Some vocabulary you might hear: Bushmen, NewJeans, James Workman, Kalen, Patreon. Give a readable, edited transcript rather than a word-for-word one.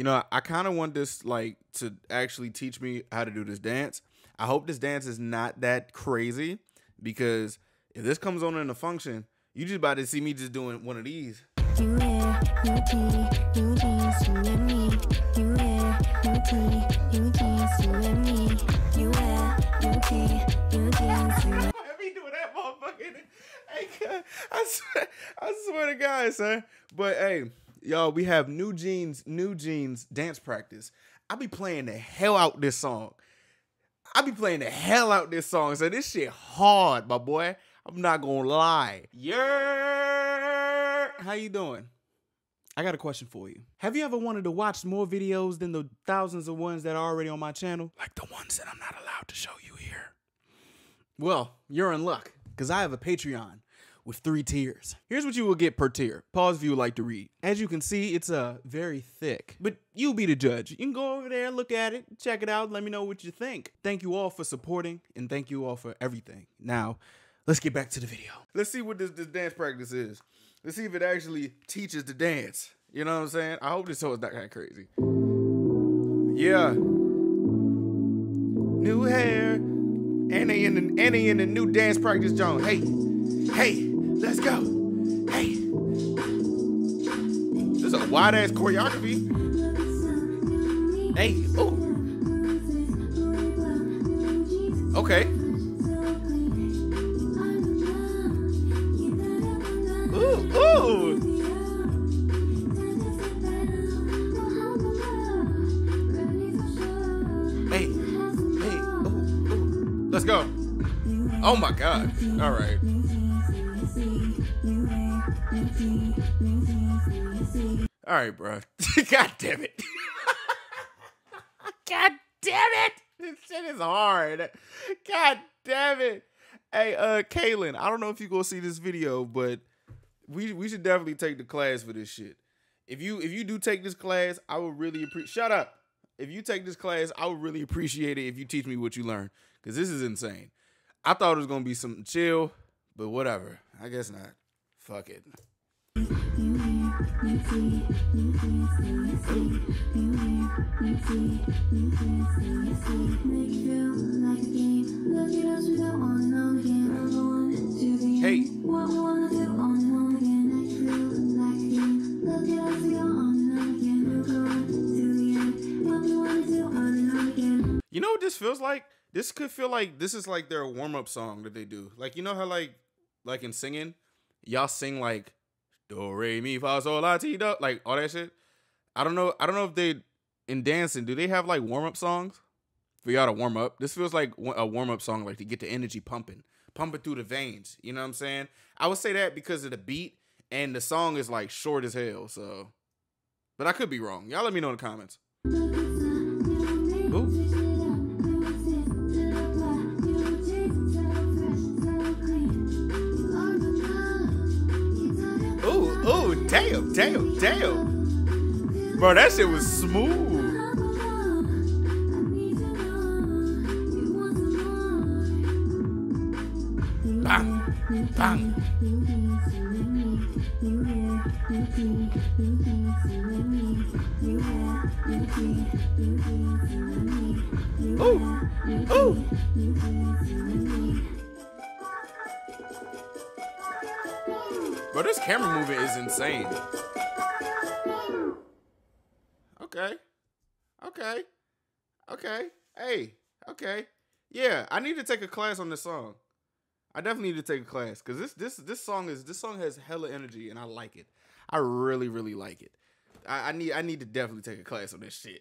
you know, I kind of want this like to actually teach me how to do this dance. I hope this dance is not that crazy, because if this comes on in a function, you just about to see me just doing one of these. You there, you pee, you dance, you and me. You there, you pee, you dance, you and me. You there, you pee, you dance, you and me. I swear to God, son. But hey, y'all, we have New Jeans dance practice. I be playing the hell out this song. So this shit hard, my boy. I'm not gonna lie. Yeah. How you doing? I got a question for you. Have you ever wanted to watch more videos than the thousands of ones that are already on my channel? Like the ones that I'm not allowed to show you here. Well, you're in luck, because I have a Patreon with 3 tiers. Here's what you will get per tier. Pause if you would like to read. As you can see, it's very thick, but you'll be the judge. You can go over there, look at it, check it out, let me know what you think. Thank you all for supporting, and thank you all for everything. Now, let's get back to the video. Let's see what this dance practice is. Let's see if it actually teaches the dance. You know what I'm saying? I hope this is not kind of crazy. Yeah. New hair. And they in the new dance practice zone. Hey, hey. Let's go. Hey. This is a wide ass choreography. Hey. Ooh. Okay. Ooh, ooh. Hey. Hey. Ooh, ooh. Let's go. Oh my God. All right. All right, bro. God damn it. God damn it. This shit is hard. God damn it. Hey, Kalen, I don't know if you gonna see this video, but we should definitely take the class for this shit. If you do take this class, I would really appreciate. Shut up. If you take this class, I would really appreciate it if you teach me what you learned, because this is insane. I thought it was gonna be something chill, but whatever. I guess not. Fuck it. Hey. You know what this feels like? This could feel like this is like their warm-up song that they do. Like, you know how like in singing, y'all sing like do re mi fa sol la ti do, like all that shit. I don't know if they in dancing, do they have like warm-up songs for y'all to warm up? This feels like a warm-up song, like to get the energy pumping through the veins. You know what I'm saying? I would say that because of the beat and the song is like short as hell. So, but I could be wrong. Y'all let me know in the comments. Ooh. Oh, damn, damn, damn. Bro, that shit was smooth. Bang, bang. Oh, oh. Bro, this camera movement is insane. Okay. Okay. Okay. Hey. Okay. Yeah, I need to take a class on this song. I definitely need to take a class, because this song has hella energy and I like it. I really like it. I need to definitely take a class on this shit.